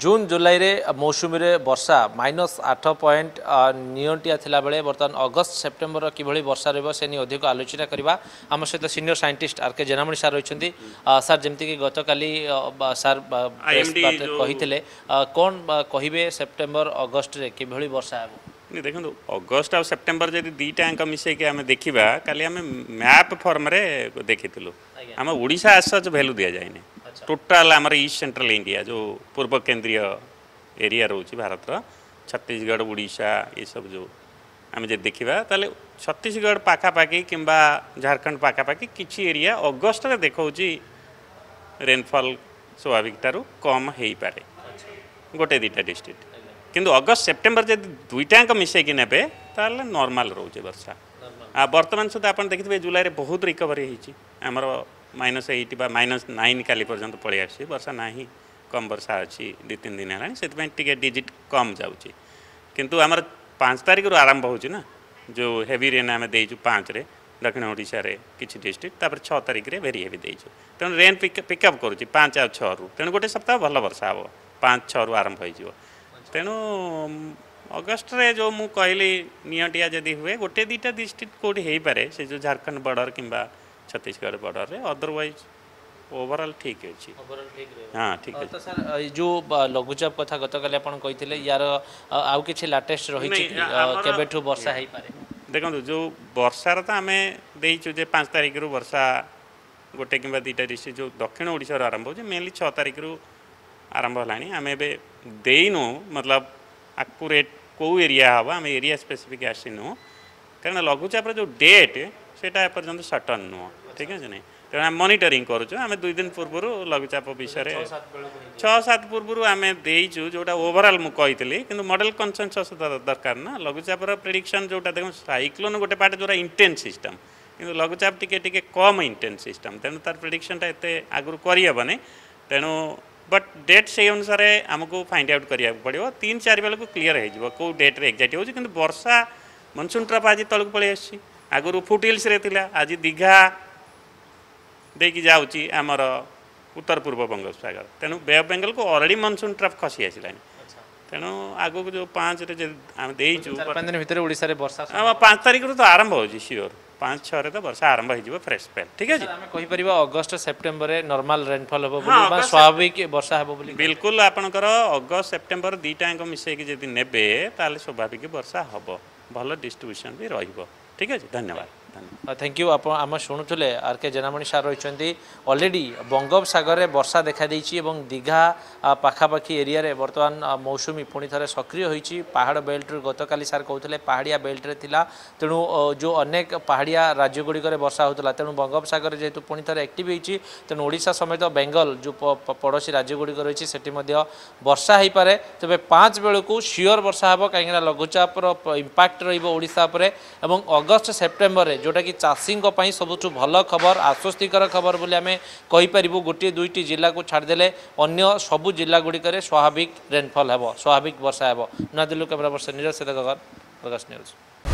जून जुलाई रे मौसुमी रे वर्षा -8 पॉइंट नियंटिया थिला बेले बर्तमान अगस्त सेप्टेम्बर कि भली वर्षा रहबो से नि अधिक आलोचना करबा। आम सहित सीनियर साइंटिस्ट आर के जेनामणी सार रहिसथि। सार जेमति कि गतकाली सार कहिथिले कोन कहिबे सेप्टेम्बर अगस्त रे कि भली वर्षा हेबो? देखंतु अगस्त आ सेप्टेम्बर जदि दीटा अंक मिसे कि हम देखिबा काली हम मैप फॉर्म रे देखितिलु हम ओडिसा एसच वैल्यू दिया जायने टोटाल आमर ईस्ट सेंट्रल इंडिया जो पूर्व केंद्रीय एरिया रोच भारत छत्तीसगढ़ उड़ीसा ये सब जो आम जब देखा तो छत्तीसगढ़ पखापाखि कि झारखंड पखापाखि किसी एरिया अगस्ट रे देखा रेनफॉल स्वाभाविक ठारू कम हो पाए गोटे दुटा डिस्ट्रिक्ट किंतु अगस्त सेप्टेम्बर जब दुईटाक मिसेक ने नॉर्मल रोचे वर्षा आ बर्तमान सुधा आप देखिए जुलाई में बहुत रिकवरी होमर -8 बा -9 काली पर्यटन पलि आस वर्षा ना कम वर्षा अच्छी 2-3 दिन है से डिजिट कम जाऊँगी किंतु आमर 5 तारिख रु आरंभ होना जो हेवी रेन आम देचु 5 रे दक्षिण ओडिशा रे किसी डिस्ट्रिक्ट तापर 6 तारिख रे वेरी हेवी देचु तेणु रेन पिकअप करुच्ची 5 आ 6 रु तेणु गोटे सप्ताह भल वर्षा हे 5-6 रु आरंभ हो तेणु अगस्त रे जो मु कहली नियंटिया जदि हुए गोटे दुटा डिस्ट्रिक्ट कोठी हो पारे से जो झारखंड बॉर्डर किंबा छत्तीसगढ़ बॉर्डर रे अदरवाइज ओवरऑल ठीक अछि। ओवरऑल ठीक रहे। हां ठीक है। तो सर जो लघुचाप कथा गत काले आपण कहितले यार आउ किछि लेटेस्ट रही छि केबेठु वर्षा होई पारे? देखंतु जो वर्षा रे त हमें देइछु जे 5 तारिख रु वर्षा गोटे किबा दुटा डिस्ट्रिक्ट जो दक्षिण ओडिसा रे आरंभ हो जे मेनली 6 तारिख रु आरंभ होलानी हमें बे देइनु मतलब आक्यूरेट को एरिया हवा हमें एरिया स्पेसिफिक आसीनु कारण लघुचाप रे जो डेट सेटा एपर्यंत सर्टन नुह ठीक अच्छे ना तेना मनिटरिंग करुचु आम 2 दिन पूर्व लघुचाप विषय 6-7 पूर्व आम देचु जोटा ओभरअल मुझे कि मॉडल कनसेनसस दरकार ना लघुचाप प्रेडिक्शन जोटा देख साइक्लोन गोटे पार्ट जो इंटेन्स सिस्टम कि लघुचाप टिके कम इंटेन्स सिस्टम तेणु तार प्रेडिक्शनटा एते आगु करहबना तेणु बट डेट से अनुसार आमको फाइंड आउट करा पड़ो 3-4 बेलू क्लीयर हो कौ डेट्रे एक्जाक्ट हो कि वर्षा मनसून ट्रफ आज तलक पलि आस आगुरी फुट हिल्स आज दीघा देकी जाऊँगी आमर उत्तर पूर्व बंगोपसागर तेणु बे ऑफ बंगाल को ऑलरेडी मनसून ट्रफ खसी आसलानी तेणु आगे जो 5 रे आम देचु 5 तारिख रु तो आरंभ हो सियोर 5-6 रे तो वर्षा आरंभ हो फ्रेश स्पेल ठीक है अगस्त सेप्टेम्बर नॉर्मल रेनफॉल हम स्वाभाविक वर्षा हम बिल्कुल आपंकर अगस्त सेप्टेम्बर दुईटाक मिसेक जदि नेबे स्वाभाविक वर्षा हम भल डिस्ट्रीब्यूशन भी रही ठीक अच्छे धन्यवाद थैंक यू। आप शुणुले आर के जेनामणी सार रही अलरेडी बंगोपसगर में वर्षा देखा और दीघा पखापाखि एरिया रे बर्तमान मौसुमी पुणी थे सक्रिय होती पहाड़ बेल्ट गत काली सार कहते पहाड़िया बेल्ट रे थिला तेणु जो अनेक पहाड़िया राज्य गुड़ी रे वर्षा होता तेणु बंगोपसगर जेहेतु पुणी थे एक्टिव होती तेणु ओडिशा समेत बेंगल जो पड़ोशी राज्य गुड़ी रही सेठी मध्य वर्षा हो पाए तेज 5 बेलू सियोर वर्षा हे कहीं लघुचापर इम्पैक्ट रहीशा और अगस्ट सेप्टेम्बर रे जोटा कि चाषी सबुठ भल खबर आश्वस्तिकर खबर बोली आम कहीपर गोटे दुईटी जिला को छाड़देले अन्य सबू जिला गुड़िकर स्वाभाविक रेनफल हे स्वाभाविक वर्षा हे। नूआदिल्ली कैमेरा पर्सन नीरज सैद गगन प्रकाश न्यूज।